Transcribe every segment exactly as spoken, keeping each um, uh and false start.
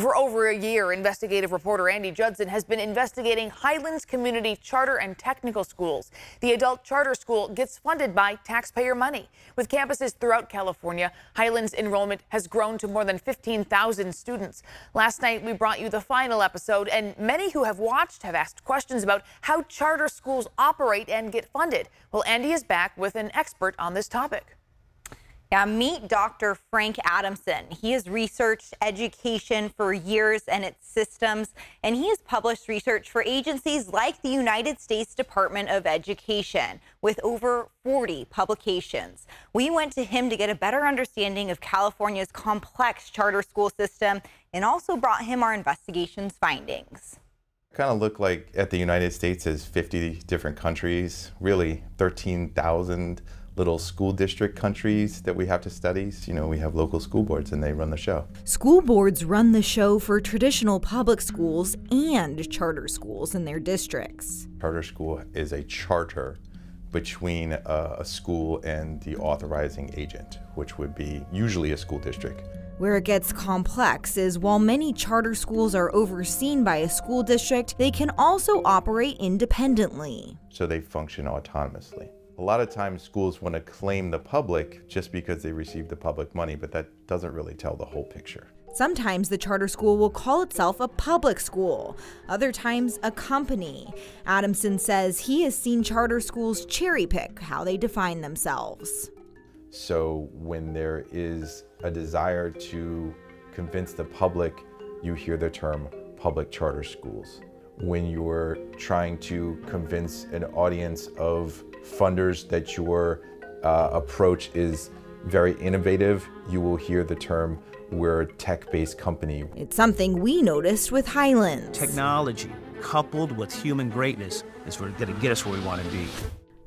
For over a year, investigative reporter Andy Judson has been investigating Highlands Community Charter and Technical Schools. The adult charter school gets funded by taxpayer money. With campuses throughout California, Highlands enrollment has grown to more than fifteen thousand students. Last night, we brought you the final episode, and many who have watched have asked questions about how charter schools operate and get funded. Well, Andy is back with an expert on this topic. Now, meet Doctor Frank Adamson. He has researched education for years and its systems, and he has published research for agencies like the United States Department of Education with over forty publications. We went to him to get a better understanding of California's complex charter school system and also brought him our investigation's findings. Kind of look like at the United States is fifty different countries, really thirteen thousand little school district countries that we have to study. You know, we have local school boards and they run the show. School boards run the show for traditional public schools and charter schools in their districts. Charter school is a charter between a, a school and the authorizing agent, which would be usually a school district. Where it gets complex is while many charter schools are overseen by a school district, they can also operate independently. So they function autonomously. A lot of times schools want to claim the public just because they receive the public money, but that doesn't really tell the whole picture. Sometimes the charter school will call itself a public school, other times a company. Adamson says he has seen charter schools cherry pick how they define themselves. So when there is a desire to convince the public, you hear the term public charter schools. When you're trying to convince an audience of funders that your uh, approach is very innovative, you will hear the term, we're a tech-based company. It's something we noticed with Highlands. Technology coupled with human greatness is going to get us where we want to be.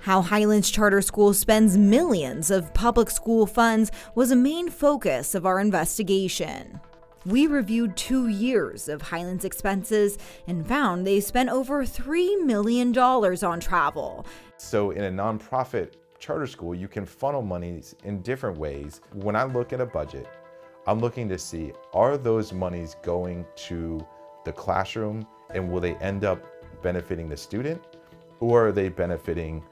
How Highlands Charter School spends millions of public school funds was a main focus of our investigation. We reviewed two years of Highlands expenses and found they spent over three million dollars on travel. So in a nonprofit charter school, you can funnel monies in different ways. When I look at a budget, I'm looking to see, are those monies going to the classroom and will they end up benefiting the student, or are they benefiting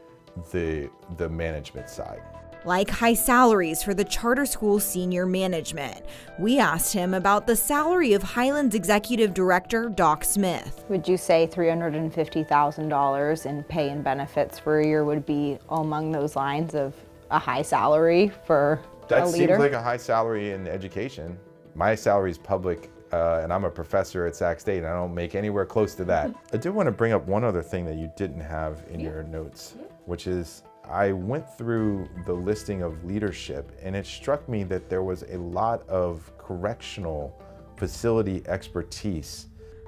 the, the management side? Like high salaries for the charter school senior management. We asked him about the salary of Highlands Executive Director Doc Smith. Would you say three hundred fifty thousand dollars in pay and benefits for a year would be among those lines of a high salary for a leader? That seems like a high salary in education. My salary is public uh, and I'm a professor at Sac State and I don't make anywhere close to that. I did want to bring up one other thing that you didn't have in yeah. your notes, yeah. which is I went through the listing of leadership and it struck me that there was a lot of correctional facility expertise.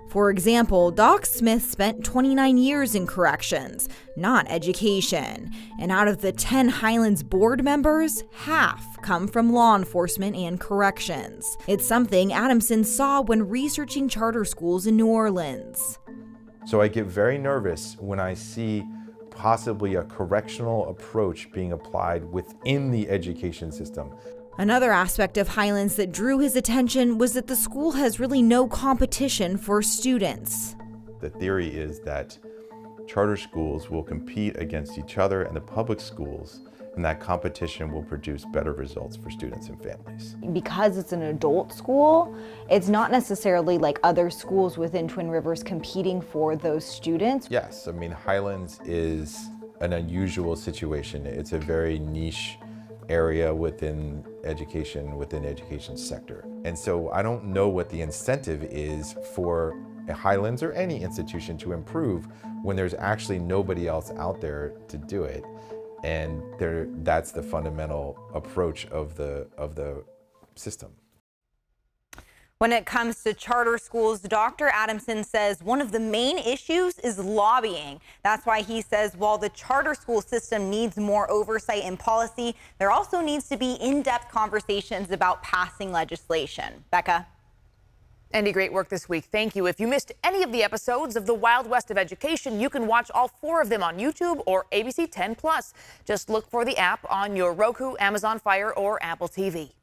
For example, Doc Smith spent twenty-nine years in corrections, not education. And out of the ten Highlands board members, half come from law enforcement and corrections. It's something Adamson saw when researching charter schools in New Orleans. So I get very nervous when I see possibly a correctional approach being applied within the education system. Another aspect of Highlands that drew his attention was that the school has really no competition for students. The theory is that charter schools will compete against each other and the public schools, and that competition will produce better results for students and families. Because it's an adult school, it's not necessarily like other schools within Twin Rivers competing for those students. Yes, I mean, Highlands is an unusual situation. It's a very niche area within education, within the education sector. And so I don't know what the incentive is for Highlands or any institution to improve when there's actually nobody else out there to do it. And there, that's the fundamental approach of the, of the system. When it comes to charter schools, Doctor Adamson says one of the main issues is lobbying. That's why he says while the charter school system needs more oversight and policy, there also needs to be in-depth conversations about passing legislation. Becca? Andy, great work this week. Thank you. If you missed any of the episodes of the Wild West of Education, you can watch all four of them on YouTube or A B C ten plus. Just look for the app on your Roku, Amazon Fire, or Apple T V.